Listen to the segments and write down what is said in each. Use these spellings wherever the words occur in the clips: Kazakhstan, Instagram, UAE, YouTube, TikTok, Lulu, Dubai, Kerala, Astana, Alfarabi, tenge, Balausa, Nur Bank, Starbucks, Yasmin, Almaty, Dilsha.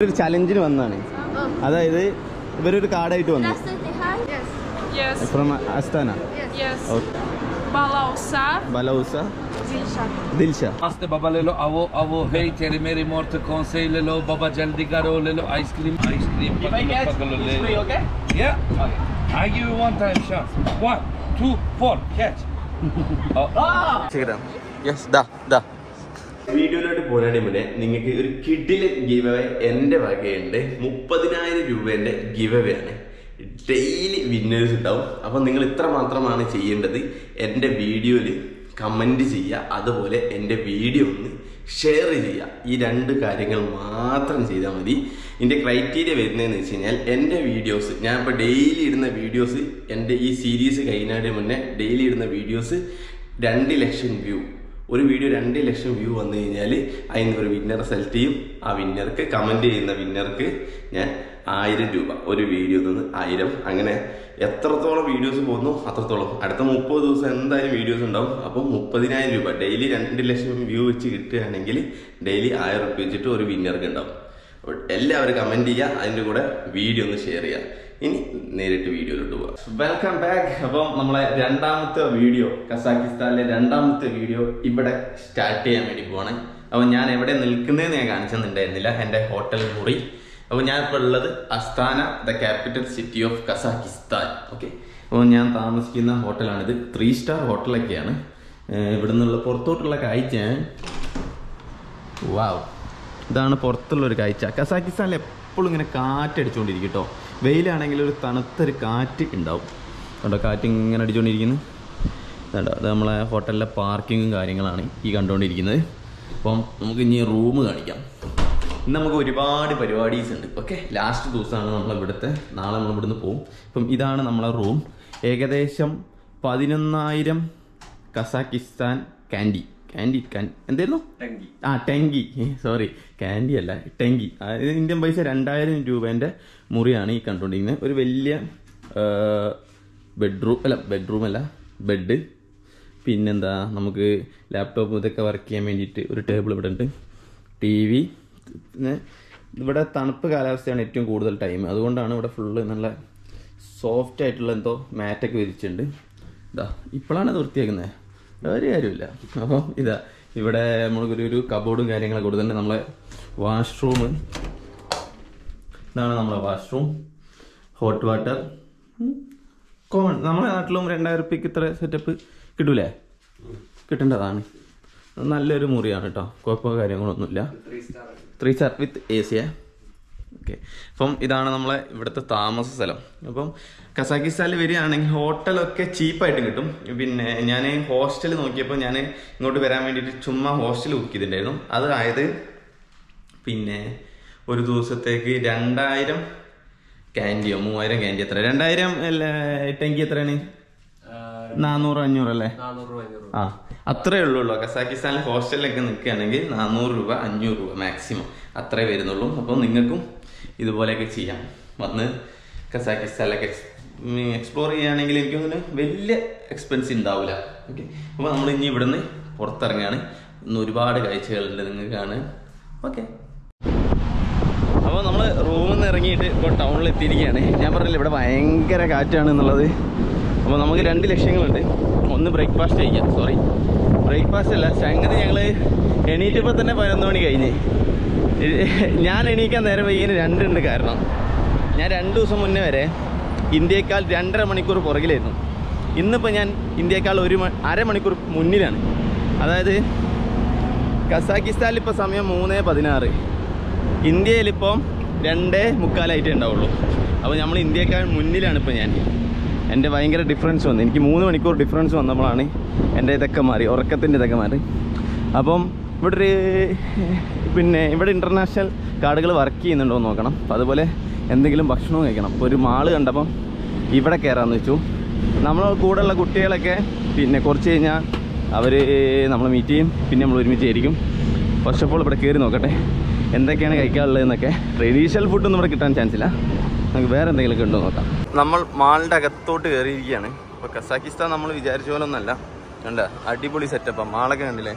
Challenge in one. Other very card I don't. Yes. Yes. From Astana. Yes. Yes. Okay. Balausa. Dilsha. Aste baba lelo avo hey tere mere mort konsey lelo baba jaldi karo lelo ice cream. If I catch, it's free, okay? Yeah. Okay. I give you one time chance. 1, 2, 4, catch. Ah. Check it out. Yes. Da. Video note ponadimune ningeku oru kiddil giveaway ende vage inde 30000 rupeya ende giveaway aanu daily winners undavum appo ningal itra maatramana cheyendathu ende video il comment cheya adupole ende video onnu share cheya ee rendu karyangal maatram cheyidamadi inde criteria verune ennu vechayal ende videos njan appo daily iduna videos ende ee series kayinade munne daily iduna videos 2 lakh view one video 2 lakh view vannu kiyale ayine oru winner select cheyum aa winner ku comment cheyina winner ku njan 1000 rupees oru video nanu 1000 angane etrathola videos povunu atrathola adutha 30 divasam endayum videos undavum appo 30000 rupees daily 2 lakh view vechi kittuanengil daily 1000 rupees vechitte oru winner ku undavum ellavaru comment cheya adinte kude video nu share cheya ini neerittu video ilotte pova. Welcome back. Appo nammale randamathe video Kazakhstan randamathe video ibade start cheyan vendi povana. Appo njan evade nilkunnenu njan kaanichundundayirilla ende hotel murri. Appo njan ippo ullathu Astana, the capital city of Kazakhstan. Okay. Appo njan thaamasikkunna hotel aanu idu 3-star hotel okkeyaanu. Ividunnulla porthottulla kaaycha. Wow. ഇതാണ് പുറത്തുള്ള ഒരു കാഴ്ച. കസാക്കിസ്ഥാനിൽ എപ്പോഴും ഇങ്ങനെ കാറ്റടിച്ചുകൊണ്ടിരിക്കും കേട്ടോ. വെയിലാണെങ്കിൽ ഒരു തണുത്തൊരു കാറ്റ് ഉണ്ടാവും. കണ്ടോ കാറ്റ് ഇങ്ങനെ അടിച്ചുകൊണ്ടിരിക്കുന്നു. കണ്ടോ അത് നമ്മളെ ഹോട്ടലിലെ പാർക്കിങ്ങും കാര്യങ്ങളാണ് ഈ കണ്ടുകൊണ്ടിരിക്കുന്നത്. അപ്പം നമുക്ക് ഇനി റൂം കാണിക്കാം. ഇന്ന് നമുക്ക് ഒരുപാട് പരിപാടീസ് ഉണ്ട്. ഓക്കെ ലാസ്റ്റ് ദിവസമാണ് നമ്മൾ ഇവിടുത്തെ. നാളെ നമ്മൾ ഇവിടുന്ന് പോകും. അപ്പം ഇതാണ് നമ്മളെ റൂം. ഏകദേശം 11000 കസാക്കിസ്ഥാൻ candy എന്തായിരുന്നു ടെങ്കി സോറി കാൻഡി അല്ല ടെങ്കി ഇന്ത്യൻ പൈസ 2000 രൂപേൻ്റെ മുറിയാണ് ഈ കണ്ടുകൊണ്ടിരിക്കുന്നത്. ഒരു വലിയ ബെഡ്റൂമല്ല ബെഡ്, പിന്നെന്താ നമുക്ക് ലാപ്ടോപ്പ് ഇതൊക്കെ വർക്ക് ചെയ്യാൻ വേണ്ടിയിട്ട് ഒരു ടേബിൾ ഇവിടെ ഉണ്ട്. ടി വി, പിന്നെ ഇവിടെ തണുപ്പ് കാലാവസ്ഥയാണ് ഏറ്റവും കൂടുതൽ ടൈം, അതുകൊണ്ടാണ് ഇവിടെ ഫുള്ള് നല്ല സോഫ്റ്റ് ആയിട്ടുള്ള എന്തോ മാറ്റൊക്കെ വിരിച്ചിട്ടുണ്ട്. ഇതാ ഇപ്പോഴാണ് അത് വൃത്തിയാക്കുന്നത്, ഒരു കാര്യമില്ല. അപ്പം ഇതാ ഇവിടെ നമ്മൾക്കൊരു കബോർഡും കാര്യങ്ങളൊക്കെ കൊടുത്തിട്ടുണ്ട്. നമ്മളെ വാഷ്റൂം, ഇതാണ് നമ്മളെ വാഷ്റൂം. ഹോട്ട് വാട്ടർ കോമൺ, നമ്മുടെ നാട്ടിലും 2000 രൂപയ്ക്ക് ഇത്ര സെറ്റപ്പ് കിട്ടൂലേ, കിട്ടേണ്ടതാണ്. നല്ലൊരു മുറിയാണ് കേട്ടോ, കുഴപ്പമോ കാര്യങ്ങളൊന്നുമില്ല. 3 സ്റ്റാർ വിത്ത് എ സിയാ. ഓക്കെ അപ്പം ഇതാണ് നമ്മളെ ഇവിടുത്തെ താമസ സ്ഥലം. അപ്പം കസാക്കിസ്ഥാനിൽ വരികയാണെങ്കിൽ ഹോട്ടലൊക്കെ ചീപ്പായിട്ട് കിട്ടും. പിന്നെ ഞാൻ ഹോസ്റ്റൽ നോക്കിയപ്പോൾ ഞാൻ ഇങ്ങോട്ട് വരാൻ വേണ്ടിയിട്ട് ചുമ്മാ ഹോസ്റ്റൽ ബുക്ക് ചെയ്തിട്ടുണ്ടായിരുന്നു. അതായത് പിന്നെ ഒരു ദിവസത്തേക്ക് 2000 കാൻഡിയോ 3000 കാൻഡി, എത്ര 2000 ടെങ്കി എത്രയാണ്? 400 500 അല്ലേ? 400 ആ അത്രേ ഉള്ളൂ. കസാക്കിസ്ഥാനിൽ ഹോസ്റ്റലിലൊക്കെ നിൽക്കുകയാണെങ്കിൽ 400 രൂപ 500 രൂപ മാക്സിമം അത്രേ വരുന്നുള്ളൂ. അപ്പോൾ നിങ്ങൾക്കും ഇതുപോലെയൊക്കെ ചെയ്യാം. വന്ന് കസാക്കിസ്ഥാനിലൊക്കെ എക്സ്പ്ലോർ ചെയ്യുകയാണെങ്കിൽ എനിക്കൊന്നും വലിയ എക്സ്പെൻസ് ഉണ്ടാവില്ല. ഓക്കെ അപ്പോൾ നമ്മൾ ഇനി ഇവിടുന്ന് പുറത്തിറങ്ങുകയാണ്. ഇന്ന് ഒരുപാട് കാഴ്ചകളുണ്ട് നിങ്ങൾക്കാണ്. ഓക്കെ അപ്പോൾ നമ്മൾ റൂമിൽ നിന്ന് ഇറങ്ങിയിട്ട് ഇപ്പോൾ ടൗണിൽ എത്തിയിരിക്കുകയാണ്. ഞാൻ പറഞ്ഞില്ല ഇവിടെ ഭയങ്കര കാറ്റാണ് എന്നുള്ളത്. അപ്പോൾ നമുക്ക് 2 ലക്ഷ്യങ്ങളുണ്ട്. ഒന്ന് ബ്രേക്ക്ഫാസ്റ്റ് കഴിക്കാം, സോറി ബ്രേക്ക്ഫാസ്റ്റ് അല്ല സംഗതി, ഞങ്ങൾ എണീറ്റപ്പോൾ തന്നെ 11 മണി കഴിഞ്ഞ്. ഞാൻ എണീക്കാൻ നേരം വൈകിന് രണ്ടുണ്ട് കാരണം. ഞാൻ 2 ദിവസം മുന്നേ വരെ ഇന്ത്യയേക്കാൾ 2.5 മണിക്കൂർ പുറകിലായിരുന്നു. ഇന്നിപ്പോൾ ഞാൻ ഇന്ത്യയേക്കാൾ 1 അരമണിക്കൂർ മുന്നിലാണ്. അതായത് കസാക്കിസ്ഥാനിലിപ്പോൾ സമയം 3:16, ഇന്ത്യയിലിപ്പോൾ 2:45 ഉണ്ടാവുള്ളൂ. അപ്പോൾ നമ്മൾ ഇന്ത്യയേക്കാൾ മുന്നിലാണ് ഇപ്പോൾ. ഞാൻ എൻ്റെ ഭയങ്കര ഡിഫറൻസ് വന്നു, എനിക്ക് 3 മണിക്കൂർ ഡിഫറൻസ് വന്നപ്പോഴാണ് എൻ്റെ ഇതൊക്കെ മാറി, ഉറക്കത്തിൻ്റെ ഇതൊക്കെ മാറി. അപ്പം ഇവിടെ പിന്നെ ഇവിടെ ഇൻ്റർനാഷണൽ കാർഡുകൾ വർക്ക് ചെയ്യുന്നുണ്ടോ എന്ന് നോക്കണം. അപ്പം അതുപോലെ എന്തെങ്കിലും ഭക്ഷണവും കഴിക്കണം. ഇപ്പോൾ ഒരു മാള് കണ്ടപ്പം ഇവിടെ കയറാമെന്ന് വെച്ചു. നമ്മൾ കൂടെയുള്ള കുട്ടികളൊക്കെ പിന്നെ കുറച്ച് കഴിഞ്ഞാൽ അവർ നമ്മൾ മീറ്റ് ചെയ്യും, പിന്നെ നമ്മൾ ഒരുമിച്ച് ആയിരിക്കും. ഫസ്റ്റ് ഓഫ് ഓൾ ഇവിടെ കയറി നോക്കട്ടെ എന്തൊക്കെയാണ് കഴിക്കാനുള്ളതെന്നൊക്കെ. ട്രഡീഷണൽ ഫുഡൊന്നും ഇവിടെ കിട്ടാൻ ചാൻസ് ഇല്ല, നമുക്ക് വേറെ എന്തെങ്കിലുമൊക്കെ ഉണ്ടോ നോക്കാം. നമ്മൾ മാളിൻ്റെ അകത്തോട്ട് കയറിയിരിക്കുകയാണ്. ഇപ്പോൾ കസാക്കിസ്ഥാൻ നമ്മൾ വിചാരിച്ച പോലെ ഒന്നല്ല, കണ്ട അടിപൊളി സെറ്റപ്പാണ്. മാളൊക്കെ കണ്ടില്ലേ,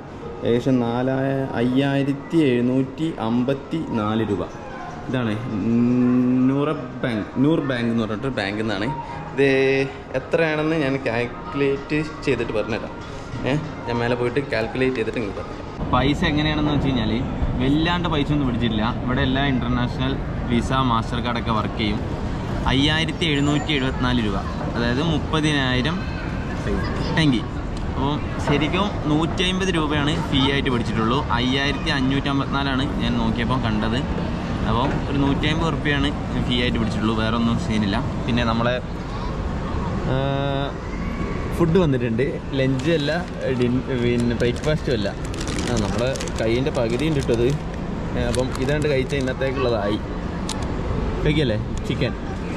ഏകദേശം 5754 രൂപ ഇതാണ് നൂർ ബാങ്ക് എന്ന് പറഞ്ഞിട്ട് ബാങ്കിൽ നിന്നാണ് ഇത് എത്രയാണെന്ന് ഞാൻ കാൽക്കുലേറ്റ് ചെയ്തിട്ട് പറഞ്ഞുതരാം ഞാൻ മേലെ പോയിട്ട് കാൽക്കുലേറ്റ് ചെയ്തിട്ട് നിങ്ങൾക്ക് പറയാം പൈസ എങ്ങനെയാണെന്ന് വെച്ച് കഴിഞ്ഞാൽ വല്ലാണ്ട് പൈസ ഒന്നും പിടിച്ചിട്ടില്ല ഇവിടെ എല്ലാ ഇൻ്റർനാഷണൽ വിസ മാസ്റ്റർ കാർഡൊക്കെ വർക്ക് ചെയ്യും 5774 രൂപ അതായത് 30000 ടെങ്കി അപ്പോൾ ശരിക്കും 150 രൂപയാണ് ഫീ ആയിട്ട് പിടിച്ചിട്ടുള്ളൂ 5554 ഞാൻ നോക്കിയപ്പോൾ കണ്ടത് അപ്പോൾ ഒരു 150 രൂപയാണ് ഫീ ആയിട്ട് പിടിച്ചിട്ടുള്ളൂ വേറെ ഒന്നും സീനില്ല പിന്നെ നമ്മളെ ഫുഡ് വന്നിട്ടുണ്ട് ലഞ്ചും അല്ല പിന്നെ ബ്രേക്ക്ഫാസ്റ്റും അല്ല നമ്മുടെ കൈയിൻ്റെ പകുതി ഉണ്ടിട്ടത് അപ്പം ഇതാണ്ട് കഴിച്ച ഇന്നത്തേക്കുള്ളതായി കഴിക്കല്ലേ ചിക്കൻ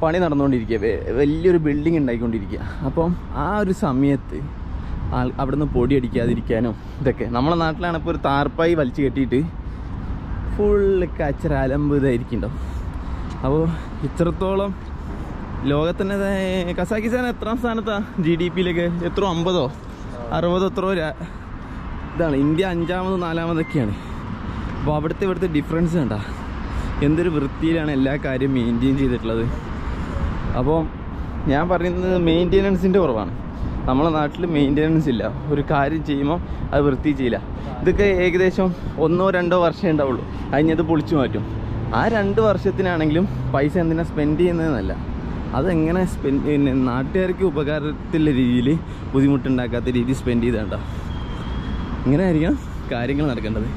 പണി നടന്നുകൊണ്ടിരിക്കുക വലിയൊരു ബിൽഡിംഗ് ഉണ്ടായിക്കൊണ്ടിരിക്കുക അപ്പം ആ ഒരു സമയത്ത് അവിടുന്ന് പൊടി അടിക്കാതിരിക്കാനും ഇതൊക്കെ നമ്മുടെ നാട്ടിലാണ് ഇപ്പോൾ ഒരു താർപ്പായി വലിച്ചു കെട്ടിയിട്ട് ഫുള്ള് കച്ചറ അലമ്പ് ഇതായിരിക്കുന്നുണ്ടോ അപ്പോൾ ഇത്രത്തോളം ലോകത്തിൻ്റെ കസാക്കിസ്ഥാൻ എത്രാം സ്ഥാനത്താണ് GDP-യിലൊക്കെ എത്രയോ 50-60 എത്രയോ ഇതാണ് ഇന്ത്യ 5ാമത് 4ാമതൊക്കെയാണ് അപ്പോൾ ഇവിടുത്തെ ഡിഫറൻസ് കണ്ട എന്തൊരു വൃത്തിയിലാണ് എല്ലാ കാര്യവും മെയിൻറ്റെയിൻ ചെയ്തിട്ടുള്ളത് അപ്പോൾ ഞാൻ പറയുന്നത് മെയിൻ്റെനൻസിൻ്റെ കുറവാണ് നമ്മളെ നാട്ടിൽ മെയിൻ്റെനൻസ് ഇല്ല ഒരു കാര്യം ചെയ്യുമ്പോൾ അത് വൃത്തി ചെയ്യില്ല ഇതൊക്കെ ഏകദേശം 1-2 വർഷമേ ഉണ്ടാവുള്ളൂ അതിനത് പൊളിച്ചു മാറ്റും ആ 2 വർഷത്തിനാണെങ്കിലും പൈസ എന്തിനാ സ്പെൻഡ് ചെയ്യുന്നതെന്നല്ല അതെങ്ങനെ പിന്നെ നാട്ടുകാർക്ക് ഉപകാരത്തിലുള്ള രീതിയിൽ ബുദ്ധിമുട്ടുണ്ടാക്കാത്ത രീതിയിൽ സ്പെൻഡ് ചെയ്തേണ്ട ഇങ്ങനെ ആയിരിക്കണം കാര്യങ്ങൾ നടക്കേണ്ടത്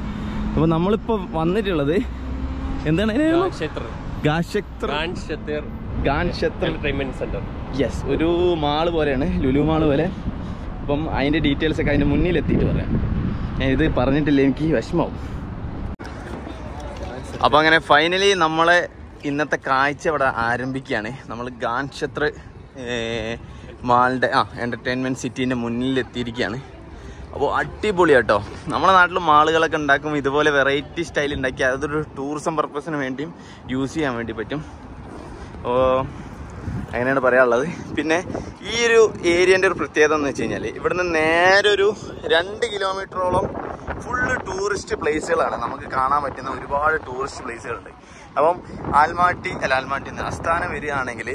അപ്പോൾ നമ്മളിപ്പോൾ വന്നിട്ടുള്ളത് എന്താണ് യെസ് ഒരു മാള് പോലെയാണ് ലുലു മാള് പോലെ അപ്പം അതിൻ്റെ ഡീറ്റെയിൽസൊക്കെ അതിൻ്റെ മുന്നിലെത്തിയിട്ട് പറയാം ഞാനിത് പറഞ്ഞിട്ടില്ല എനിക്ക് വിഷമാവും അപ്പോൾ അങ്ങനെ ഫൈനലി നമ്മളെ ഇന്നത്തെ കാഴ്ച ഇവിടെ ആരംഭിക്കുകയാണ് നമ്മൾ ഗാൻക്ഷേത്ര മാളിൻ്റെ എൻ്റർടൈൻമെൻറ്റ് സിറ്റീൻ്റെ മുന്നിലെത്തിയിരിക്കുകയാണ് അപ്പോൾ അടിപൊളി കേട്ടോ നമ്മുടെ നാട്ടിൽ മാളുകളൊക്കെ ഉണ്ടാക്കും ഇതുപോലെ വെറൈറ്റി സ്റ്റൈൽ ഉണ്ടാക്കി അതൊരു ടൂറിസം പർപ്പസിന് വേണ്ടിയും യൂസ് ചെയ്യാൻ വേണ്ടി പറ്റും ഓ അങ്ങനെയാണ് പറയാനുള്ളത് പിന്നെ ഈ ഒരു ഏരിയൻ്റെ ഒരു പ്രത്യേകത എന്ന് വെച്ച് കഴിഞ്ഞാൽ ഇവിടുന്ന് നേരെ ഒരു 2 കിലോമീറ്ററോളം ഫുള്ള് ടൂറിസ്റ്റ് പ്ലേസുകളാണ് നമുക്ക് കാണാൻ പറ്റുന്ന ഒരുപാട് ടൂറിസ്റ്റ് പ്ലേസുകളുണ്ട് അപ്പം അൽമാട്ടിന്ന് അസ്ഥാന വരികയാണെങ്കിൽ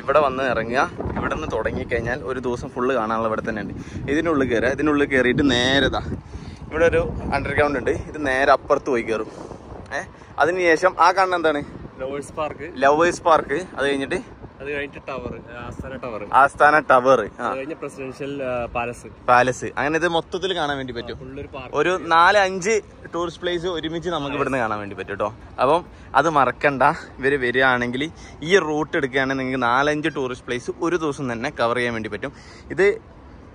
ഇവിടെ വന്ന് ഇറങ്ങുക ഇവിടെ നിന്ന് തുടങ്ങിക്കഴിഞ്ഞാൽ ഒരു ദിവസം ഫുള്ള് കാണാനുള്ള ഇവിടെ തന്നെ ഉണ്ട് ഇതിനുള്ളിൽ കയറുക ഇതിനുള്ളിൽ കയറിയിട്ട് നേരെതാ ഇവിടെ ഒരു അണ്ടർഗ്രൗണ്ട് ഉണ്ട് ഇത് നേരെ അപ്പുറത്ത് പോയി കയറും അതിനുശേഷം ആ കാണുന്ന എന്താണ് ലവേഴ്സ് പാർക്ക് അത് കഴിഞ്ഞിട്ട് ആസ്ഥാന ടവർ പാലസ് അങ്ങനെ ഇത് മൊത്തത്തിൽ കാണാൻ വേണ്ടി പറ്റും ഒരു 4-5 ടൂറിസ്റ്റ് പ്ലേസ് ഒരുമിച്ച് നമുക്ക് ഇവിടുന്ന് കാണാൻ വേണ്ടി പറ്റും കേട്ടോ അപ്പം അത് മറക്കണ്ട ഇവർ വരികയാണെങ്കിൽ ഈ റൂട്ട് എടുക്കുകയാണെങ്കിൽ നിങ്ങൾക്ക് 4-5 ടൂറിസ്റ്റ് പ്ലേസ് ഒരു ദിവസം തന്നെ കവർ ചെയ്യാൻ വേണ്ടി പറ്റും ഇത്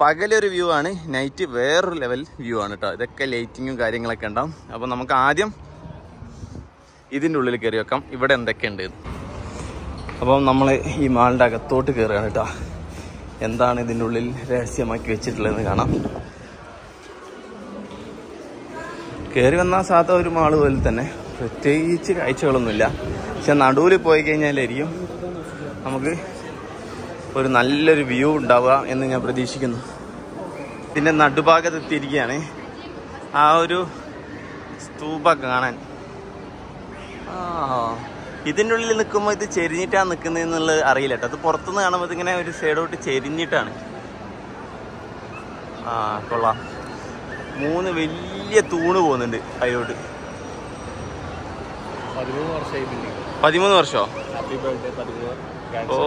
പകലൊരു വ്യൂ ആണ് നൈറ്റ് വേറൊരു ലെവൽ വ്യൂ ആണ് കേട്ടോ ഇതൊക്കെ ലൈറ്റിങ്ങും കാര്യങ്ങളൊക്കെ ഉണ്ടാവും അപ്പം നമുക്ക് ആദ്യം ഇതിൻ്റെ ഉള്ളിൽ കയറി വെക്കാം ഇവിടെ എന്തൊക്കെയുണ്ട് അപ്പം നമ്മൾ ഈ മാളിൻ്റെ അകത്തോട്ട് കയറുകയാണ് കേട്ടോ എന്താണ് ഇതിൻ്റെ ഉള്ളിൽ രഹസ്യമാക്കി വെച്ചിട്ടുള്ളതെന്ന് കാണാം കയറി വന്നാൽ സാധാ ഒരു മാള് പോലെ തന്നെ പ്രത്യേകിച്ച് കാഴ്ചകളൊന്നുമില്ല പക്ഷെ നടുവിൽ പോയി കഴിഞ്ഞാലായിരിക്കും നമുക്ക് ഒരു നല്ലൊരു വ്യൂ ഉണ്ടാവുക എന്ന് ഞാൻ പ്രതീക്ഷിക്കുന്നു ഇതിൻ്റെ നടുഭാഗത്തെത്തിയിരിക്കുകയാണ് ആ ഒരു സ്തൂപ കാണാൻ ആ ഇതിൻ്റെ ഉള്ളിൽ നിൽക്കുമ്പോൾ ഇത് ചെരിഞ്ഞിട്ടാണ് നിൽക്കുന്നതെന്നുള്ളത് അറിയില്ല കേട്ടോ അത് പുറത്തുനിന്ന് കാണുമ്പോൾ ഇതിങ്ങനെ ഒരു സൈഡോട്ട് ചെരിഞ്ഞിട്ടാണ് ആ കൊള്ളാം 3 വലിയ തൂണ് പോകുന്നുണ്ട് അതിലോട്ട് 13 വർഷമോ ഓ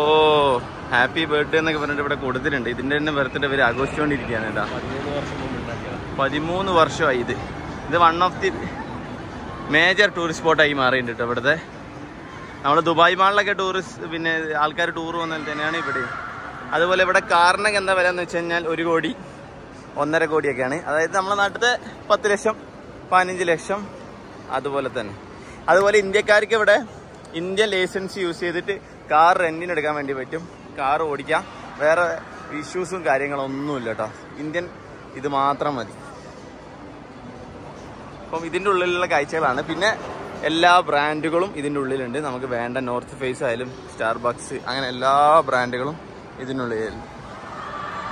ഹാപ്പി ബർത്ത്ഡേ എന്നൊക്കെ പറഞ്ഞിട്ട് ഇവിടെ കൊടുത്തിട്ടുണ്ട്. ഇതിൻ്റെ തന്നെ ബർത്ത്ഡേ ഇവർ ആഘോഷിച്ചുകൊണ്ടിരിക്കുകയാണ്. എന്താ 13 വർഷമായി ഇത് one of the major tourist സ്പോട്ടായി മാറിയിട്ടുണ്ട് ഇവിടുത്തെ. നമ്മൾ ദുബായ് മാളിലൊക്കെ ടൂറിസ്റ്റ് പിന്നെ ആൾക്കാർ ടൂർ വന്നാൽ തന്നെയാണ് ഇവിടെ. അതുപോലെ ഇവിടെ കാറിനൊക്കെ എന്താ വില എന്ന് വെച്ച് കഴിഞ്ഞാൽ 1 കോടി 1.5 കോടിയൊക്കെയാണ്. അതായത് നമ്മുടെ നാട്ടിലത്തെ 10 ലക്ഷം 15 ലക്ഷം അതുപോലെ തന്നെ. അതുപോലെ ഇന്ത്യക്കാർക്ക് ഇവിടെ ഇന്ത്യൻ ലൈസൻസ് യൂസ് ചെയ്തിട്ട് കാർ റെൻറ്റിനെടുക്കാൻ വേണ്ടി പറ്റും, കാർ ഓടിക്കാം, വേറെ ഇഷ്യൂസും കാര്യങ്ങളൊന്നുമില്ല കേട്ടോ. ഇന്ത്യൻ ഇത് മാത്രം മതി. അപ്പം ഇതിൻ്റെ ഉള്ളിലുള്ള കാഴ്ചകളാണ്. പിന്നെ എല്ലാ ബ്രാൻഡുകളും ഇതിൻ്റെ ഉള്ളിലുണ്ട്. നമുക്ക് വേണ്ട നോർത്ത് ഫേസ് ആയാലും സ്റ്റാർബക്സ് അങ്ങനെ എല്ലാ ബ്രാൻഡുകളും ഇതിനുള്ളിലായാലും.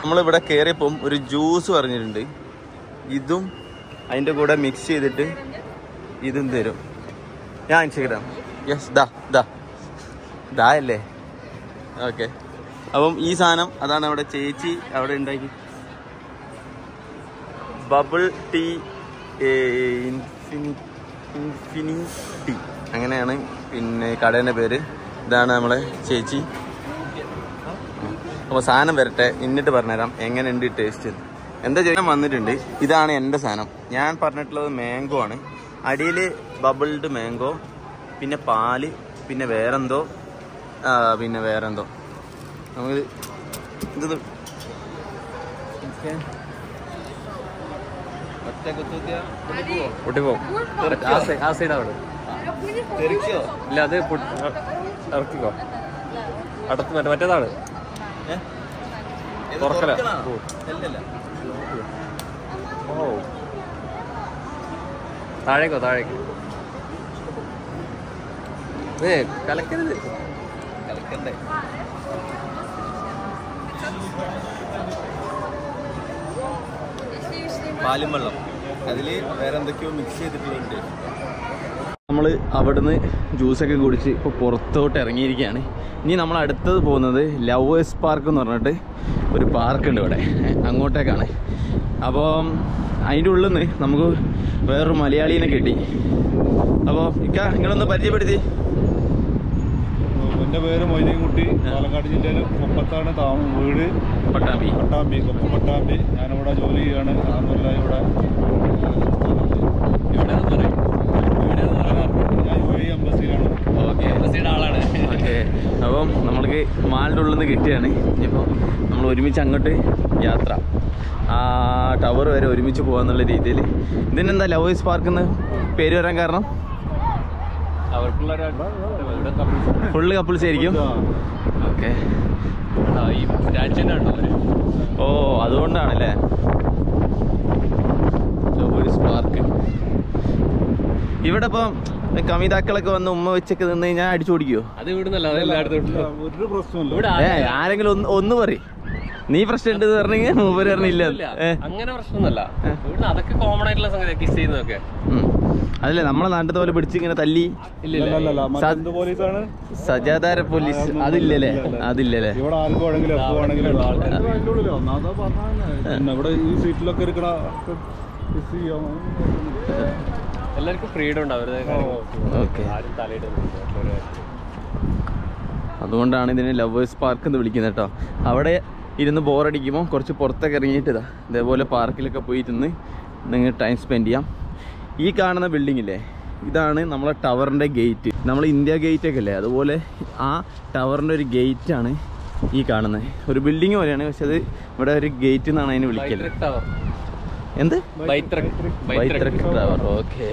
നമ്മളിവിടെ കയറിയപ്പം ഒരു ജ്യൂസ് പറഞ്ഞിട്ടുണ്ട്. ഇതും അതിൻ്റെ കൂടെ മിക്സ് ചെയ്തിട്ട് ഇതും തരും. ഞാൻ ഇൻസ്റ്റഗ്രാം യെസ് ദാ ദാ ദാ അല്ലേ ഓക്കെ. അപ്പം ഈ സാധനം അതാണ് അവിടെ ചേച്ചി അവിടെ ഉണ്ടാക്കി. ബബിൾ ടീ ഇൻഫിനിറ്റി അങ്ങനെയാണ് പിന്നെ കടേൻ്റെ പേര്. ഇതാണ് നമ്മളെ ചേച്ചി. അപ്പോൾ സാധനം വരട്ടെ, എന്നിട്ട് പറഞ്ഞുതരാം എങ്ങനെയുണ്ട് ടേസ്റ്റ്. എന്താ ചെയ്യാൻ വന്നിട്ടുണ്ട്. ഇതാണ് എൻ്റെ സാധനം. ഞാൻ പറഞ്ഞിട്ടുള്ളത് മാംഗോ ആണ്. അടിയിൽ ബബിൾഡ് മാംഗോ, പിന്നെ പാല്, പിന്നെ വേറെന്തോ, നമുക്ക് ഇത് പൊട്ടിപ്പോവും. ആ സൈഡാണ് ഇല്ല, അത് ഇറക്കിക്കോ അടുത്ത്. മറ്റേതാണ് തുറക്കല. ഓ താഴേക്കോ താഴേക്ക് കലക്കരുത്. പാലും വെള്ളം അതിൽ വേറെ എന്തൊക്കെയോ മിക്സ് ചെയ്തിട്ടുണ്ട്. നമ്മൾ അവിടുന്ന് ജ്യൂസൊക്കെ കുടിച്ച് ഇപ്പോൾ പുറത്തോട്ട് ഇറങ്ങിയിരിക്കുകയാണ്. ഇനി നമ്മൾ അടുത്തത് പോകുന്നത് ലവേഴ്സ് പാർക്ക് എന്ന് പറഞ്ഞിട്ട് ഒരു പാർക്കുണ്ട് ഇവിടെ, അങ്ങോട്ടേക്കാണ്. അപ്പം അതിൻ്റെ ഉള്ളിൽ നിന്ന് നമുക്ക് വേറൊരു മലയാളീനെ കിട്ടി. അപ്പോൾ ഇക്കാ നിങ്ങളൊന്ന് പരിചയപ്പെടുത്തി. എൻ്റെ പേര് മൊയ്തീൻകുട്ടി, പാലക്കാട് ജില്ലയിൽ കൊപ്പത്താണ് വീട്. കൊപ്പം പട്ടാമ്പി. ഞാനിവിടെ ജോലി ചെയ്യുകയാണ്. ഇവിടെ ഞാൻ യുഎഇ എംബസിയിലാണ്. ഓക്കെ, എംബസിയുടെ ആളാണ്. ഓക്കെ, അപ്പം നമ്മൾക്ക് മാളിൻ്റെ ഉള്ളിൽ നിന്ന് കിട്ടിയാണ്. ഇപ്പം നമ്മൾ ഒരുമിച്ച് അങ്ങോട്ട് യാത്ര, ആ ടവർ വരെ ഒരുമിച്ച് പോകാമെന്നുള്ള രീതിയിൽ. ഇതിനെന്താ ലവേഴ്സ് പാർക്ക് എന്ന് പേര് വരാൻ കാരണം? ഫുള്ള് കപ്പിൾസ് ആയിരിക്കും. ഓക്കെ, ഓ അതുകൊണ്ടാണല്ലേ ലവേഴ്സ് പാർക്ക്. ഇവിടെ ഇപ്പം കവിതാക്കളൊക്കെ വന്ന് ഉമ്മ വെച്ചൊക്കെ നിന്ന് കഴിഞ്ഞാൽ അടിച്ചു ഓടിക്കുമോ? അത് ഇവിടുന്നല്ല, ആരെങ്കിലും ഒന്ന് പറയും നീ പ്രശ്നം പറഞ്ഞില്ല. അങ്ങനെ പ്രശ്നമൊന്നുമല്ല, അതൊക്കെ കോമൺ ആയിട്ടുള്ള സംഗതി. കിസ് ചെയ്യുന്നതൊക്കെ അതല്ലേ നമ്മളെ നാട്ടിലത്തെ പോലെ പിടിച്ച് ഇങ്ങനെ തല്ലി സജാധാര പോലീസ് അതില്ലല്ലേ. എല്ലാവർക്കും ഫ്രീഡം ഉണ്ടാവും, അതുകൊണ്ടാണ് ഇതിനെ ലവേഴ്സ് പാർക്ക് എന്ന് വിളിക്കുന്നത് കേട്ടോ. അവിടെ ഇരുന്ന് ബോറടിക്കുമ്പോൾ കുറച്ച് പുറത്തൊക്കെ ഇറങ്ങിയിട്ട് ഇതാ ഇതേപോലെ പാർക്കിലൊക്കെ പോയിരുന്ന് നിങ്ങൾ ടൈം സ്പെൻഡ് ചെയ്യാം. ഈ കാണുന്ന ബിൽഡിങ്ങില്ലേ, ഇതാണ് നമ്മളെ ടവറിൻ്റെ ഗേറ്റ്. നമ്മൾ ഇന്ത്യ ഗേറ്റൊക്കെ അല്ലേ, അതുപോലെ ആ ടവറിൻ്റെ ഒരു ഗേറ്റാണ് ഈ കാണുന്നത്. ഒരു ബിൽഡിങ് പോലെയാണ്, പക്ഷെ അത് ഇവിടെ ഒരു ഗേറ്റ് എന്നാണ് അതിന് വിളിക്കല്. എന്ത് ബൈത്രക് ടവർ. ഓക്കെ,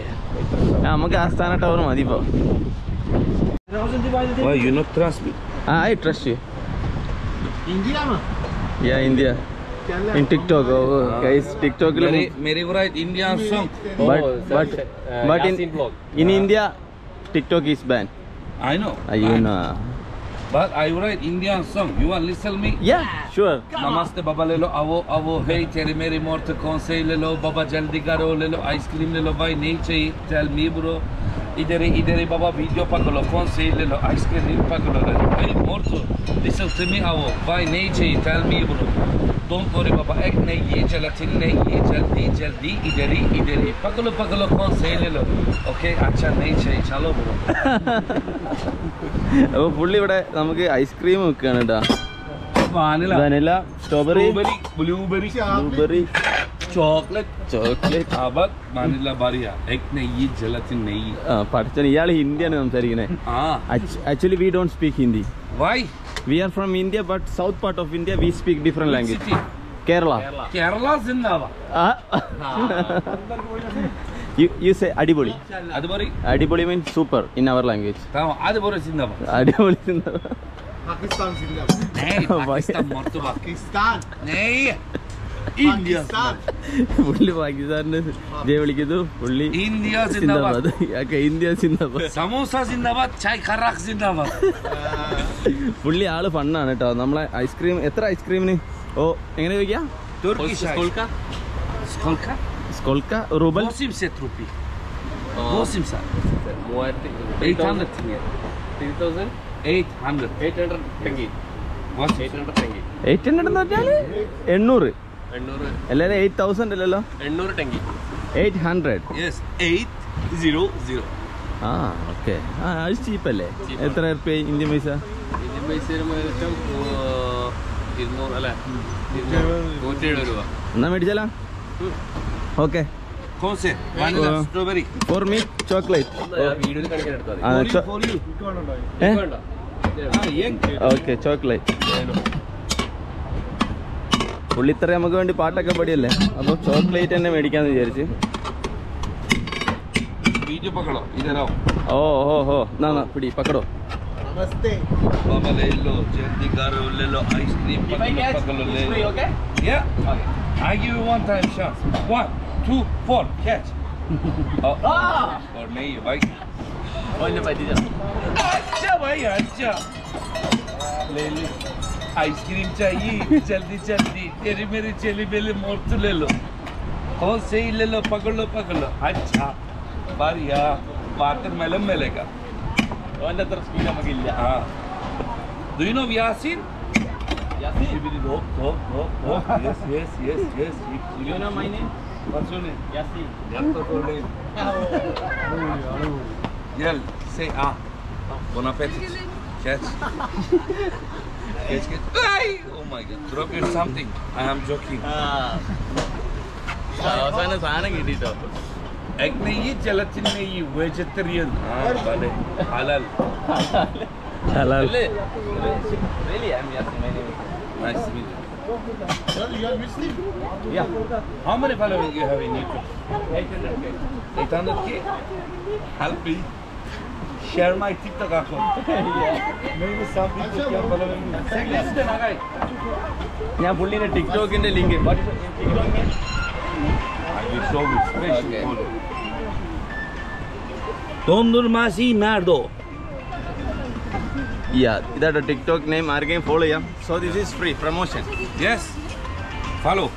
നമുക്ക് ആസ്ഥാന ടവർ മതി. ഇപ്പോൾ പുള്ളി ഇവിടെ നമുക്ക് ഐസ്ക്രീം വെക്കുകയാണ് കേട്ടോ. vanilla, vanilla, strawberry, blueberry, chocolate, abak, vanilla baria. Ek nahi, gelatin nahi. Partition. Yaar Indian hum sari ne. Actually, we don't speak Hindi. Why? We are from India, but south part of India we speak different language. Kerala. Kerala zindaba. You say adiboli. Adiboli means super in our language. Adiboli zindaba. Adiboli zindaba. Pakistan zindaba. Nahi, Pakistan morto Pakistan. Nahi. India. Fully Pakistan. Jay velikidu. Fully India zindaba. Okay, India zindaba. Samosa zindaba. Chai kharak zindaba. Fully all fun na neta. Namla ice cream. Etra ice cream ni. Oh, engane vekya? Turkish ice. Skolka. Skolka ruble. 800 rupees. 800. 800. 3,000. 800. 800 tenge. 800 tenge. 800 na jale? 800. 800. Ellala 8,000 ellala. 800 tenge. 800. Yes, 800. Ah, okay. Ah, it's cheap alle. Etra rupee Indian paisa? Indian paisa mele okay. Strawberry. For me, chocolate. Okay, chocolate. Chocolate and American. Oh, no, pretty pakado. Namaste. Mama Lelo, Jenti Garo Lelo, ice cream. If I catch, it's free, okay? Yeah. Okay. I give you one time chance. 1, 2, 4, catch. Oh. Ah! Or nahi, bhai. Only by this. Acha, bhai, acha. Lelo, ice cream chahiye. Jaldi. Teri mere cheli bele mortu lelo. Kaun se hi lelo, pakalo. Acha. Bariya, watermelon milega. Do you know Yasmin? Yasmin? Oh. Yes. Do you know my name? What's your name? Yasmin. Yell, say ah. Bon appetit. Catch. Oh my God. Drop it something. I am joking. Actually, gelatin is vegetarian. Halal. Really, I'm Yasmin. Nice to meet you. You are Muslim? Yeah. How many followers you have in YouTube? 800K. 800K? Help me. Share my TikTok account. Maybe some people are following me. I'm putting a TikTok in the link. What is TikTok name? It's so special. Dondurmasi Nardo. Yeah, that's a TikTok name. I can follow you. So this is free promotion. Yes. Follow.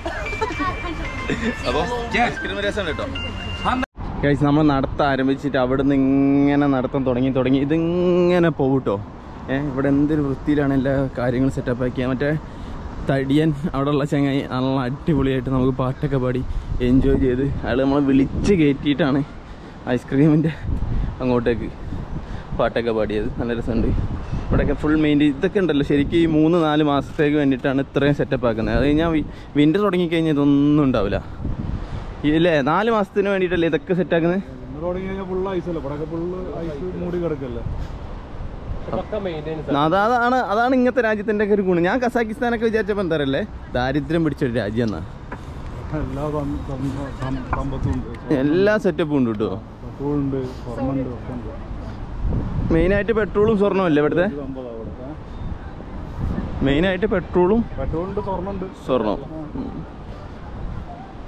Yes. Guys, we are not going to go to the Tidian, out of Lachang, and Tivoli, and part take a body. Enjoy the Alamo village, eat on ice cream and go take part take a body another Sunday. But I can full main the candle, Sheriki, Moon and Alimas, Fago, and it on a train set up again. Arena winter sorting Kenya Nundavilla. You lay an Alimas and it lay the cassette again. I don't get the Rajitan Kuruna, Kazakhstan, Japan, that is the British Rajana. I love Kambatun. Main at a petrolum or no lever there? Main at a petrolum? Petrol to Sormand Sorno.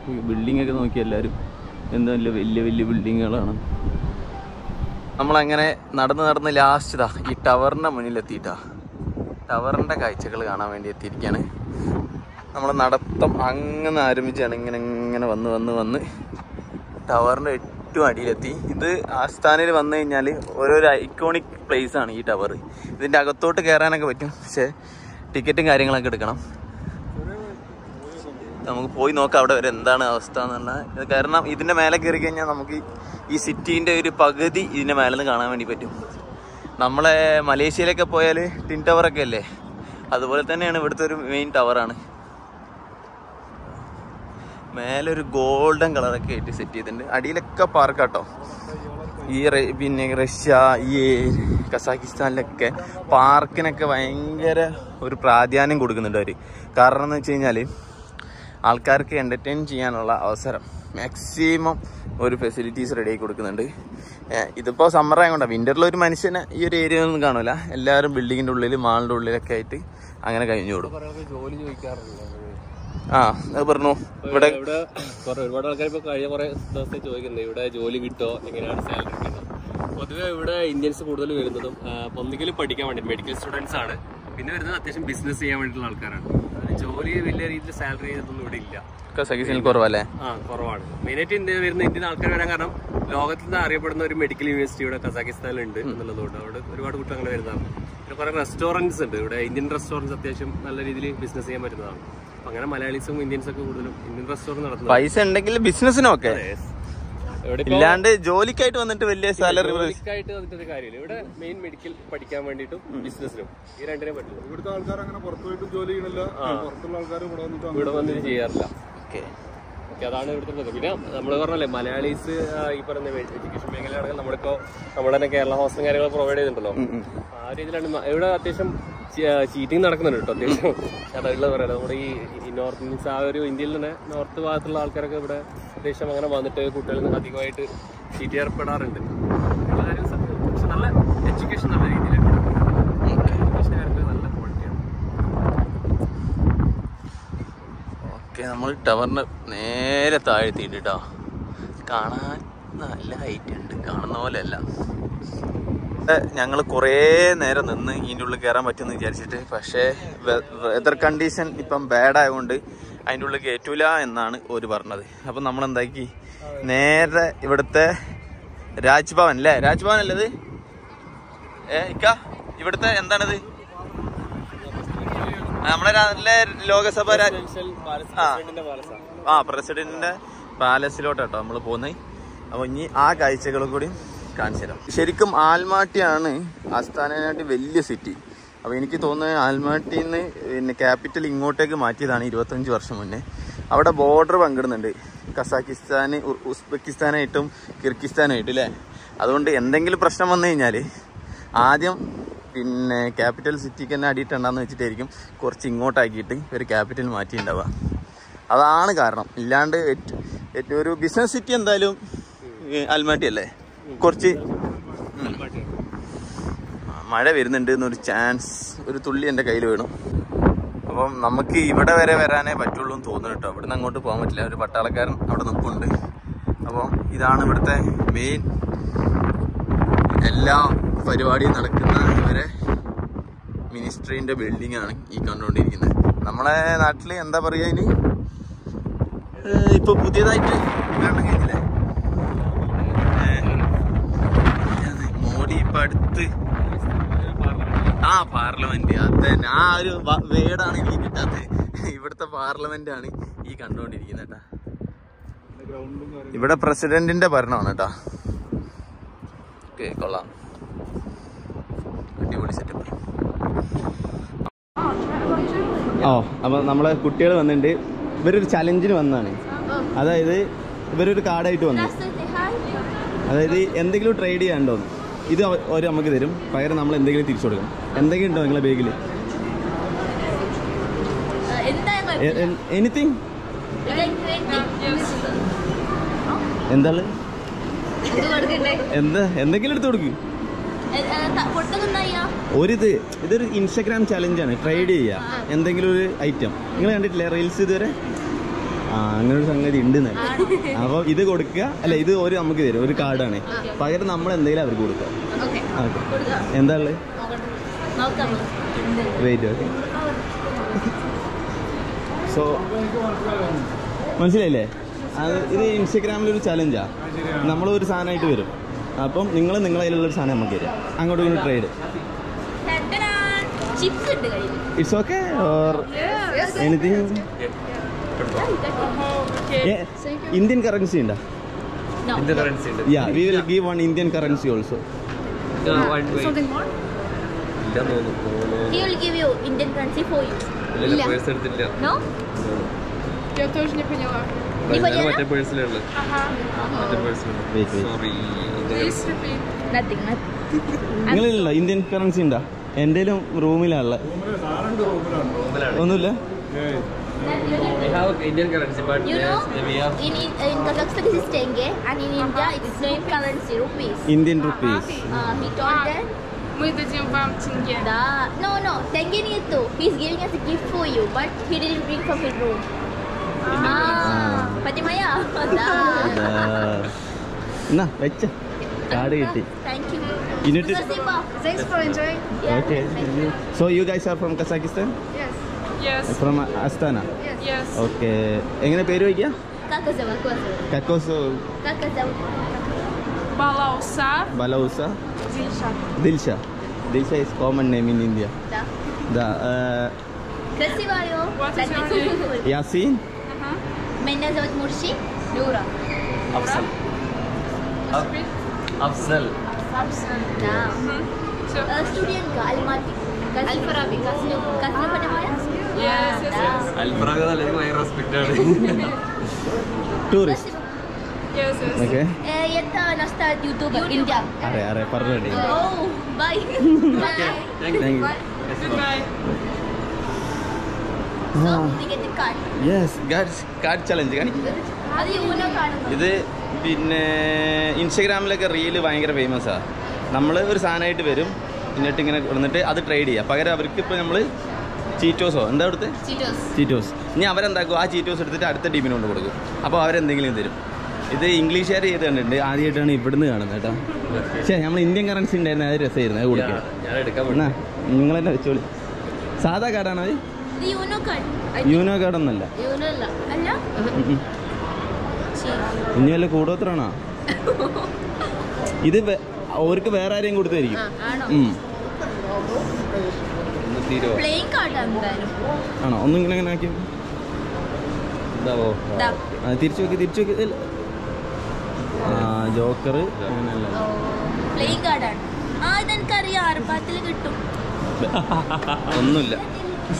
Building a canoe and then building alone. I'm going to go to the last tower. I'm going to go to the tower. I'm going to go to the tower. This Astana is an iconic place. This city is a very good city. We are in Malaysia. We are in Malaysia. We are in അതുപോലെ തന്നെയാണ് ഇവിടുത്തെ ഒരു main ടവറാണ്. മേലെ ഒരു golden കളറൊക്കെ ആയിട്ട് set ചെയ്തിട്ടുണ്ട്. അടിയിലൊക്കെ പാർക്കാട്ടോ. ഈ പിന്നെ റഷ്യ, ഈ കസാഖിസ്ഥാനിലൊക്കെ പാർക്കിനൊക്കെ ഭയങ്കര ഒരു പ്രാധാന്യം കൊടുക്കുന്നുണ്ട് അവർ. കാരണം എന്ന് വെച്ച് കഴിഞ്ഞാൽ ആൾക്കാർക്ക് എൻ്റർടൈൻ ചെയ്യാനുള്ള അവസരം മാക്സിമം ഒരു ഫെസിലിറ്റീസ് റെഡിയാക്കി കൊടുക്കുന്നുണ്ട്. ഇതിപ്പോൾ സമ്മർ ആയതുകൊണ്ടാണ്. വിൻ്ററിൽ ഒരു മനുഷ്യനെ ഈ ഒരു ഏരിയ ഒന്നും കാണില്ല. എല്ലാവരും ബിൽഡിങ്ങിൻ്റെ ഉള്ളിൽ, മാളിൻ്റെ ഉള്ളിലൊക്കെ ആയിട്ട് അങ്ങനെ കഴിഞ്ഞു കൊടുക്കും. ജോലി ചോദിക്കാറില്ല. ആ അത് പറഞ്ഞു. ഇവിടെ ഒരുപാട് ആൾക്കാർ ഇപ്പോൾ കഴിഞ്ഞ കുറേ ദിവസത്തെ ചോദിക്കുന്നുണ്ട്, ഇവിടെ ജോലി കിട്ടോ, എങ്ങനെയാണ് സാലറി കിട്ടുന്നത്. പൊതുവെ ഇവിടെ ഇന്ത്യൻസ് കൂടുതൽ വരുന്നതും ഒന്നുകിൽ പഠിക്കാൻ വേണ്ടി മെഡിക്കൽ സ്റ്റുഡൻസ് ആണ്, പിന്നെ വരുന്നത് അത്യാവശ്യം ബിസിനസ് ചെയ്യാൻ വേണ്ടിയിട്ടുള്ള ആൾക്കാരാണ്. ജോലി വലിയ രീതിയിൽ സാലറി ഇതൊന്നും ഇവിടെ ഇല്ല. കുറവല്ലേ? ആ കുറവാണ്. മെയിനായിട്ട് ഇന്ത്യ വരുന്ന ഇന്ത്യൻ ആൾക്കാർ വരാൻ കാരണം ലോകത്തിൽ നിന്ന് അറിയപ്പെടുന്ന ഒരു മെഡിക്കൽ യൂണിവേഴ്സിറ്റി ഇവിടെ കസാഖിസ്ഥാനിലുണ്ട് എന്നുള്ളതുകൊണ്ട് അവിടെ ഒരുപാട് കുട്ടികൾ വരുന്നതാണ്. പിന്നെ കുറെ റെസ്റ്റോറൻറ്റ്സ് ഉണ്ട് ഇവിടെ. ഇന്ത്യൻ റെസ്റ്റോറൻറ്റ്സ് അത്യാവശ്യം നല്ല രീതിയിൽ ബിസിനസ് ചെയ്യാൻ പറ്റുന്നതാണ്. അങ്ങനെ മലയാളീസും ഇന്ത്യൻസ് ഒക്കെ കൂടുതലും ഇന്ത്യൻ റെസ്റ്റോറൻറ്റ് നടത്തുന്നത്. പൈസ ഉണ്ടെങ്കിൽ ബിസിനസിനൊക്കെ, ഇല്ലാണ്ട് ജോലിക്കായിട്ട് വന്നിട്ട് വലിയ സാലറി ജോലിക്കായിട്ട് വന്നിട്ടൊരു കാര്യമില്ല. ഇവിടെ മെയിൻ മെഡിക്കൽ പഠിക്കാൻ വേണ്ടിയിട്ടും ബിസിനസിനും ഈ രണ്ടിനെ പറ്റുള്ളൂ. ഇവിടുത്തെ ആൾക്കാർ അങ്ങനെ പുറത്തുപോയിട്ട് ജോലി ചെയ്യണില്ല. പുറത്തുള്ള ആൾക്കാർ ഇവിടെ വന്നിട്ട് ചെയ്യാറില്ല. അതാണ് ഇവിടുത്തെ. പിന്നെ നമ്മൾ പറഞ്ഞല്ലേ മലയാളീസ് ഈ പറഞ്ഞ എഡ്യൂക്കേഷൻ മേഖലയാണെങ്കിൽ നമ്മളിപ്പോൾ നമ്മുടെ തന്നെ കേരള ഹോസ്റ്റൽ കാര്യങ്ങൾ പ്രൊവൈഡ് ചെയ്യുന്നുണ്ടല്ലോ. ആ രീതിയിലാണ് ഇവിടെ അത്യാവശ്യം ചീറ്റിംഗ് നടക്കുന്നുണ്ട് കേട്ടോ. അത്യാവശ്യം അതായിട്ടുള്ള പറയാം. നമ്മുടെ ഈ നോർത്ത് മീൻസ് ആ ഒരു ഇന്ത്യയിൽ തന്നെ നോർത്ത് ഭാഗത്തുള്ള ആൾക്കാരൊക്കെ ഇവിടെ അത്യാവശ്യം അങ്ങനെ വന്നിട്ട് കുട്ടികളിൽ അധികമായിട്ട് ചീറ്റ് ഏർപ്പെടാറുണ്ട്. പക്ഷെ നല്ല എഡ്യൂക്കേഷൻ നല്ല രീതിയിലാണ്. നല്ല ക്വാളിറ്റിയാണ്. ഓക്കെ, നമ്മൾ ടവറിന് നേരെ താഴ്ത്തിയിട്ട് കേട്ടോ. കാണാൻ നല്ല ഹൈറ്റ് ഉണ്ട്, കാണുന്ന പോലെയല്ല. ഞങ്ങൾ കുറേ നേരം നിന്ന് ഇതിൻ്റെ ഉള്ളിൽ കയറാൻ പറ്റുമെന്ന് വിചാരിച്ചിട്ട്, പക്ഷേ വെതർ കണ്ടീഷൻ ഇപ്പം ബാഡ് ആയതുകൊണ്ട് അതിൻ്റെ ഉള്ളിൽ കയറ്റൂല എന്നാണ് ഓര് പറഞ്ഞത്. അപ്പം നമ്മളെന്താക്കി നേരെ ഇവിടുത്തെ രാജ്ഭവൻ അല്ലേ, രാജ്ഭവൻ അല്ലത് ഇക്ക, ഇവിടുത്തെ എന്താണിത് നമ്മളെ ലോകസഭ പ്രസിഡന്റിന്റെ പാലസിലോട്ടാട്ടോ നമ്മൾ പോകുന്നത്. അപ്പം ഇനി ആ കാഴ്ചകളും കൂടി കാണിച്ചു തരാം. ശരിക്കും ആൽമാട്ടിയാണ് ആസ്ഥാനമായിട്ട് വലിയ സിറ്റി. അപ്പോൾ എനിക്ക് തോന്നുന്നത് ആൽമാട്ടിയിൽ നിന്ന് പിന്നെ ക്യാപിറ്റൽ ഇങ്ങോട്ടേക്ക് മാറ്റിയതാണ് 25 വർഷം മുന്നേ. അവിടെ ബോർഡർ പങ്കിടുന്നുണ്ട് കസാഖിസ്ഥാൻ, ഉസ്ബെക്കിസ്ഥാനായിട്ടും കിർഗിസ്ഥാനായിട്ടും അല്ലേ. അതുകൊണ്ട് എന്തെങ്കിലും പ്രശ്നം വന്നു കഴിഞ്ഞാൽ ആദ്യം പിന്നെ ക്യാപിറ്റൽ സിറ്റിക്ക് തന്നെ അടിയിട്ടുണ്ടാന്ന് വെച്ചിട്ടായിരിക്കും കുറച്ച് ഇങ്ങോട്ടാക്കിയിട്ട് ഒരു ക്യാപിറ്റൽ മാറ്റിയിട്ടുണ്ടാവുക. അതാണ് കാരണം. ഇല്ലാണ്ട് ഏറ്റവും ഒരു ബിസിനസ് സിറ്റി എന്തായാലും ആൽമാട്ടി അല്ലേ. കുറച്ച് മഴ വരുന്നുണ്ട് എന്നൊരു ചാൻസ്, ഒരു തുള്ളി എൻ്റെ കയ്യിൽ വീണു. അപ്പം നമുക്ക് ഇവിടെ വരെ വരാനേ പറ്റുള്ളൂ എന്ന് തോന്നുന്നു കേട്ടോ. അവിടെ നിന്ന് അങ്ങോട്ട് പോകാൻ പറ്റില്ല. ഒരു പട്ടാളക്കാരൻ അവിടെ നിൽപ്പുണ്ട്. അപ്പം ഇതാണ് ഇവിടുത്തെ മെയിൻ എല്ലാ പരിപാടിയും നടക്കുന്ന വരെ മിനിസ്ട്രീൻ്റെ ബിൽഡിംഗ് ആണ് ഈ കണ്ടുകൊണ്ടിരിക്കുന്നത്. നമ്മളെ നാട്ടിൽ എന്താ പറയുക, ഇനി ഇപ്പോൾ പുതിയതായിട്ട് കണ്ടു കഴിഞ്ഞില്ലേ, അടുത്ത് ആ പാർലമെന്റ്. അത് ആ ഒരു വേടാണ് എനിക്ക് കിട്ടാത്തത്. ഇവിടുത്തെ പാർലമെന്റ് ആണ് ഈ കണ്ടുകൊണ്ടിരിക്കുന്നത് കേട്ടാ. ഇവിടെ പ്രസിഡന്റിന്റെ ഭരണമാണ് കേട്ടാ. ഓക്കെ, കൊള്ളാം, അടിപൊളി സെറ്റപ്പ്. ഓ, അപ്പൊ നമ്മളെ കുട്ടികൾ വന്നിട്ടുണ്ട്. ഇവരൊരു ചലഞ്ചിന് വന്നതാണ്. അതായത് ഇവരൊരു കാർഡായിട്ട് വന്നു. അതായത് എന്തെങ്കിലും ട്രേഡ് ചെയ്യാനുണ്ടോ, ഇത് അവർ നമുക്ക് തരും. പകരം നമ്മൾ എന്തെങ്കിലും തിരിച്ചു കൊടുക്കണം. എന്തെങ്കിലും ഉണ്ടോ നിങ്ങളെ ബാഗിൽ? എനിത്തിങ്. എന്താണ് എന്താ എന്തെങ്കിലും എടുത്തു കൊടുക്ക്. ഒരിത് ഇതൊരു ഇൻസ്റ്റാഗ്രാം ചലഞ്ചാണ്, ട്രേഡ് ചെയ്യുക എന്തെങ്കിലും ഒരു ഐറ്റം. നിങ്ങൾ കണ്ടിട്ടില്ലേ റീൽസ് ഇതുവരെ? ആ, അങ്ങനൊരു സംഗതി ഉണ്ട്. അപ്പോൾ ഇത് കൊടുക്കുക അല്ല, ഇത് ഒരു നമുക്ക് തരും, ഒരു കാർഡാണ്. പകരം നമ്മൾ എന്തെങ്കിലും അവർക്ക് കൊടുക്കാം. എന്താ ഉള്ളത്? വെയിറ്റ്. ഓക്കെ, സോ മനസ്സിലായില്ലേ? അത് ഇത് ഇൻസ്റ്റഗ്രാമിലൊരു ചലഞ്ചാണ്. നമ്മളൊരു സാധനമായിട്ട് വരും. അപ്പം നിങ്ങൾ നിങ്ങളെ കയ്യിലുള്ളൊരു സാധനം നമുക്ക് തരാം. അങ്ങോട്ടും ഇങ്ങോട്ട് trade. It's okay or anything. Indian currency unda? No. Indian currency unda. Yeah, we will give one Indian currency also. Something more? He will give you Indian currency for you. No? Я тоже не поняла. Не поняла? Это bracelet. Ага. Это bracelet. Sorry. Please repeat. Nothing. Nothing. Indian currency in the room. We have Indian currency, but you know, in Kazakhstan this is tenge, and in India it's same currency, rupees. Indian rupees. He told that. Мы дадим вам тенге. Да. No, тенге нету. He's giving us a gift for you, but he didn't bring from his room. Понимаешь? Да. На, пойдем. Кариети. Thank you. Thanks for enjoying. Yeah, okay. You. So you guys are from Kazakhstan? Yes. Yes. From Astana? Yes. Yes. Okay. Engine Peru again? Как зовут? Balausa. Dilsha. Dilsha is common name in India. Да. Да. Красивая. Yasmin. Меня зовут Мурши. Люра. Абсал. Да. Student का Almaty. Alfarabi. Kasnu पढ़ा हुआ है? Yes. Alfarabi का लेकिन I respected. Tourist. Yes. Okay. Yata nasta YouTube India. Are parla de. Oh, bye. Okay. Thank you. Goodbye. So we get the card. Yes, guys. Card challenge gani. Adi una card. Idu pinne Instagram la ke reel vayangara famous ah. Nammal oru saanayittu verum. Innette ingane vannittu adu trade cheya. Pagara avarku ipo nammal Cheetos. എന്താ കൊടുത്തേ? Cheetos. ഇനി അവർ എന്താക്കും ആ Cheetos എടുത്തിട്ട് അടുത്ത ടീമിന് കൊണ്ട് കൊടുക്കും. അപ്പോൾ അവർ എന്തെങ്കിലും തരും. ഇത് ഇംഗ്ലീഷ് കാർ ചെയ്ത് കണ്ടിട്ടുണ്ട്. ആദ്യമായിട്ടാണ് ഇവിടുന്ന് കാണുന്നത് കേട്ടോ. പക്ഷേ നമ്മൾ ഇന്ത്യൻ കറൻസി ഉണ്ടായിരുന്നു. അത് രസമായിരുന്നു. അത് കൊടുക്കാം. ഞാൻ എടുക്കാം. നിങ്ങൾ തന്നെ വെച്ചോളൂ. സാധാ കാർഡാണോ അത്? യൂനോ കാർഡ് ഒന്നല്ല. ഇനി വല്ല കൂടോത്രണോ? ഇത് അവർക്ക് വേറെ ആരെയും കൊടുത്തായിരിക്കും. Playing card ആണോ? ഒന്നും ഇങ്ങനെ അങ്ങനെ ആക്കി തിരിച്ചു നോക്കി ജോക്കർ അങ്ങനെയല്ല പ്ലേയിങ് കാർഡാണ്. ആ ഇതെനിക്കറിയാം. ആർഭാത്തിൽ കിട്ടും. ഒന്നുമില്ല,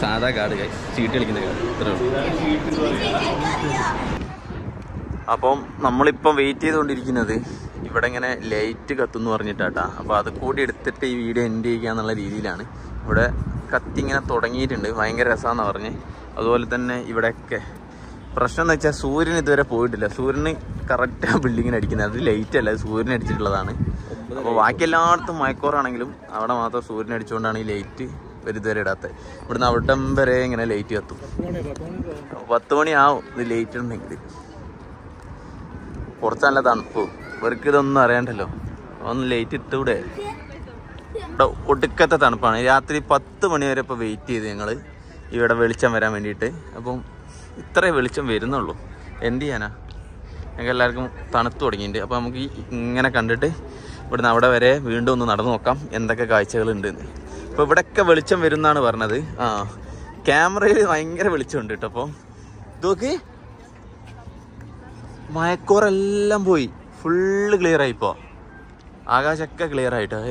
സാധാ കാർഡ്. ചീട്ട് കളിക്കുന്ന കാർഡ് ഇത്രേ ഉള്ളൂ. അപ്പം നമ്മളിപ്പം വെയിറ്റ് ചെയ്തുകൊണ്ടിരിക്കുന്നത് ഇവിടെ ഇങ്ങനെ ലൈറ്റ് കത്തുമെന്ന് പറഞ്ഞിട്ടാട്ടാ. അപ്പോൾ അത് കൂടി എടുത്തിട്ട് ഈ വീഡിയോ എൻഡ് ചെയ്യുക എന്നുള്ള രീതിയിലാണ്. ഇവിടെ കത്തി ഇങ്ങനെ തുടങ്ങിയിട്ടുണ്ട്. ഭയങ്കര രസമാണെന്ന് പറഞ്ഞ്. അതുപോലെ തന്നെ ഇവിടെയൊക്കെ പ്രശ്നം എന്ന് വെച്ചാൽ സൂര്യന് ഇതുവരെ പോയിട്ടില്ല. സൂര്യന് കറക്റ്റ് ആ ബിൽഡിങ്ങിന് അടിക്കുന്നത്. അത് ലൈറ്റ് അല്ല, സൂര്യന് അടിച്ചിട്ടുള്ളതാണ്. അപ്പോൾ ബാക്കി എല്ലായിടത്തും മയക്കോറാണെങ്കിലും അവിടെ മാത്രം സൂര്യന് അടിച്ചുകൊണ്ടാണ് ഈ ലൈറ്റ് ഇതുവരെ ഇടാത്തത്. ഇവിടുന്ന് അവിടം വരെ ഇങ്ങനെ ലൈറ്റ് കത്തും. 10 മണിയാവും ഇത് ലൈറ്റ് ഉണ്ടെങ്കിൽ. കുറച്ച് നല്ല തണുപ്പ്. ഇവർക്ക് ഇതൊന്നും അറിയണ്ടല്ലോ. ഒന്ന് ലൈറ്റ് ഇട്ടൂടെ. ഒടുക്കത്തെ തണുപ്പാണ്. രാത്രി 10 മണി വരെ ഇപ്പോൾ വെയിറ്റ് ചെയ്ത് ഞങ്ങൾ ഇവിടെ വെളിച്ചം വരാൻ വേണ്ടിയിട്ട്. അപ്പം ഇത്രേ വെളിച്ചം വരുന്നുള്ളൂ. എന്ത് ചെയ്യാനാ, ഞങ്ങൾക്ക് എല്ലാവർക്കും തണുത്ത് തുടങ്ങിയിട്ടുണ്ട്. അപ്പോൾ നമുക്ക് ഇങ്ങനെ കണ്ടിട്ട് ഇവിടുന്ന് അവിടെ വരെ വീണ്ടും ഒന്ന് നടന്നു നോക്കാം എന്തൊക്കെ കാഴ്ചകളുണ്ട്. അപ്പോൾ ഇവിടെയൊക്കെ വെളിച്ചം വരുമെന്നാണ് പറഞ്ഞത്. ക്യാമറയിൽ ഭയങ്കര വെളിച്ചമുണ്ട് കേട്ടോ. അപ്പോൾ ഇതൊക്കെ മയക്കോറെല്ലാം പോയി, ഫുള്ള് ക്ലിയറായിപ്പോൾ. ആകാശമൊക്കെ ക്ലിയറായിട്ടോ.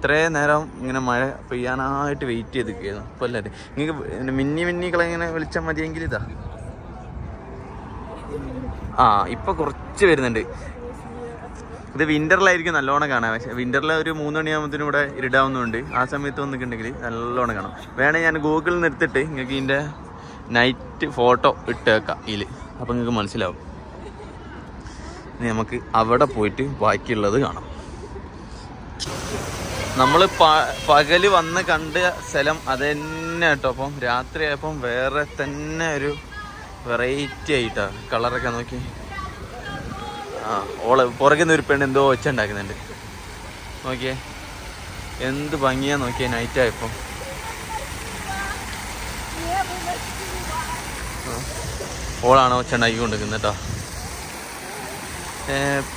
ഇത്രയും നേരം ഇങ്ങനെ മഴ പെയ്യാനായിട്ട് വെയിറ്റ് ചെയ്തിരിക്കുകയായിരുന്നു. ഇപ്പോൾ എല്ലാവരും നിങ്ങൾക്ക് മിന്നിക്കളെങ്ങനെ വെളിച്ചം മതിയെങ്കിൽ ഇതാ. ഇപ്പോൾ കുറച്ച് വരുന്നുണ്ട്. ഇത് വിൻ്ററിലായിരിക്കും നല്ലോണം കാണാം. പക്ഷേ വിൻ്ററിൽ ഒരു 3 മണിയാകുമ്പോഴത്തേനും ഇവിടെ ഇരുടാവുന്നുണ്ട്. ആ സമയത്ത് വന്നിട്ടുണ്ടെങ്കിൽ നല്ലോണം കാണാം. വേണേൽ ഞാൻ ഗൂഗിളിൽ നിന്ന് എടുത്തിട്ട് നിങ്ങൾക്ക് ഇതിൻ്റെ നൈറ്റ് ഫോട്ടോ ഇട്ട് വെക്കാം ഇതിൽ. അപ്പോൾ നിങ്ങൾക്ക് മനസ്സിലാവും. നമുക്ക് അവിടെ പോയിട്ട് ബാക്കിയുള്ളത് കാണാം. നമ്മൾ പകല് വന്ന് കണ്ട സ്ഥലം അത് തന്നെ കേട്ടോ. അപ്പം രാത്രി ആയപ്പം വേറെ തന്നെ ഒരു വെറൈറ്റി ആയിട്ടാണ്. കളറൊക്കെ നോക്കി. ഓളെ പുറകുന്ന ഒരു പെണ്ണ് എന്തോ ഒച്ച ഉണ്ടാക്കുന്നുണ്ട്. നോക്കിയേ എന്ത് ഭംഗിയാ. നോക്കിയേ നൈറ്റ് ആയപ്പം. ഓളാണ് ഒച്ച ഉണ്ടാക്കിക്കൊണ്ടിരിക്കുന്നത് കേട്ടോ.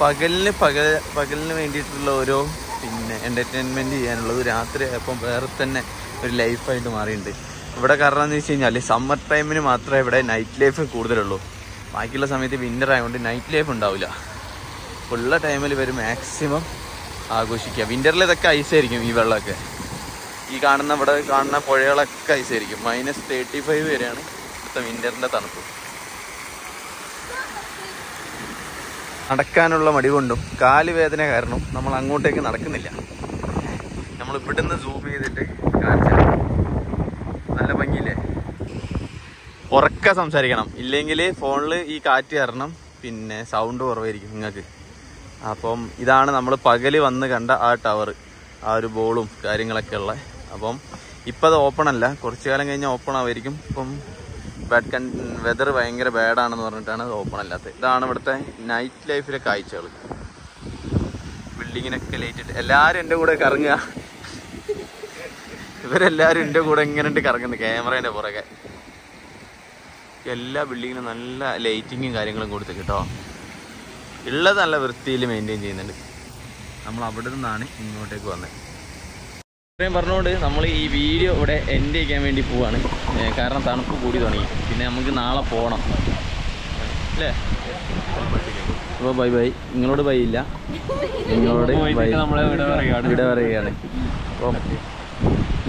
പകലിന് വേണ്ടിയിട്ടുള്ള ഓരോ പിന്നെ എൻ്റർടൈൻമെൻറ്റ് ചെയ്യാനുള്ളത് രാത്രി ആയപ്പം വേറെ തന്നെ ഒരു ലൈഫായിട്ട് മാറിയിട്ടുണ്ട് ഇവിടെ. കാരണം എന്ന് വെച്ച് കഴിഞ്ഞാൽ സമ്മർ ടൈമിന് മാത്രമേ ഇവിടെ നൈറ്റ് ലൈഫ് കൂടുതലുള്ളൂ. ബാക്കിയുള്ള സമയത്ത് വിൻ്റർ ആയതുകൊണ്ട് നൈറ്റ് ലൈഫ് ഉണ്ടാവില്ല. ഉള്ള ടൈമിൽ ഇവർ മാക്സിമം ആഘോഷിക്കുക. വിൻ്ററിൽ ഇതൊക്കെ ഐസായിരിക്കും ഈ വെള്ളമൊക്കെ. ഈ കാണുന്ന ഇവിടെ കാണുന്ന പുഴകളൊക്കെ ഐസായിരിക്കും. -35 വരെയാണ് ഇവിടുത്തെ വിൻ്ററിൻ്റെ തണുപ്പ്. നടക്കാനുള്ള മടി കൊണ്ടും കാലുവേദന കാരണം നമ്മൾ അങ്ങോട്ടേക്ക് നടക്കുന്നില്ല. നമ്മൾ ഇവിടുന്ന് സൂം ചെയ്തിട്ട് കാണിച്ചാൽ നല്ല ഭംഗിയില്ലേ? ഉറക്കെ സംസാരിക്കണം, ഇല്ലെങ്കിൽ ഫോണിൽ ഈ കാറ്റ് കാരണം പിന്നെ സൗണ്ട് കുറവായിരിക്കും നിങ്ങൾക്ക്. അപ്പം ഇതാണ് നമ്മൾ പകൽ വന്ന് കണ്ട ആ ടവർ, ആ ഒരു ബോളും കാര്യങ്ങളൊക്കെ ഉള്ളത്. അപ്പം ഇപ്പം അത് ഓപ്പൺ അല്ല, കുറച്ച് കാലം കഴിഞ്ഞാൽ ഓപ്പൺ ആവായിരിക്കും. ഇപ്പം വെതർ ഭയങ്കര ബാഡാണെന്ന് പറഞ്ഞിട്ടാണ് അത് ഓപ്പൺ അല്ലാത്തത്. ഇതാണ് ഇവിടുത്തെ നൈറ്റ് ലൈഫിലെ കാഴ്ചകൾ. ബിൽഡിങ്ങിനൊക്കെ ലൈറ്റിട്ട് എല്ലാവരും എൻ്റെ കൂടെ കറങ്ങുക. ഇവരെല്ലാവരും എൻ്റെ കൂടെ ഇങ്ങനെ കറങ്ങുന്നു ക്യാമറേൻ്റെ പുറകെ. എല്ലാ ബിൽഡിങ്ങിനും നല്ല ലൈറ്റിങ്ങും കാര്യങ്ങളും കൊടുത്ത് കേട്ടോ, ഉള്ളത് നല്ല വൃത്തിയിൽ മെയിൻറ്റെയിൻ ചെയ്യുന്നുണ്ട്. നമ്മൾ അവിടെ നിന്നാണ് ഇങ്ങോട്ടേക്ക് വന്നത്. ഇത്രയും പറഞ്ഞുകൊണ്ട് നമ്മൾ ഈ വീഡിയോ ഇവിടെ എൻഡ് ചെയ്യാൻ വേണ്ടി പോവാണ്, കാരണം തണുപ്പ് കൂടി തുടങ്ങി. പിന്നെ നമുക്ക് നാളെ പോകണം അല്ലേ? അപ്പോൾ ബൈ ബൈ. നിങ്ങളോട് ബൈ ഇല്ല, നിങ്ങളോട് ബൈ ഇവിടെ പറയുകയാണ്. ഓക്കെ,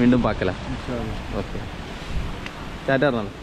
വീണ്ടും പാക്കല. ഓക്കെ, ടാറ്റ.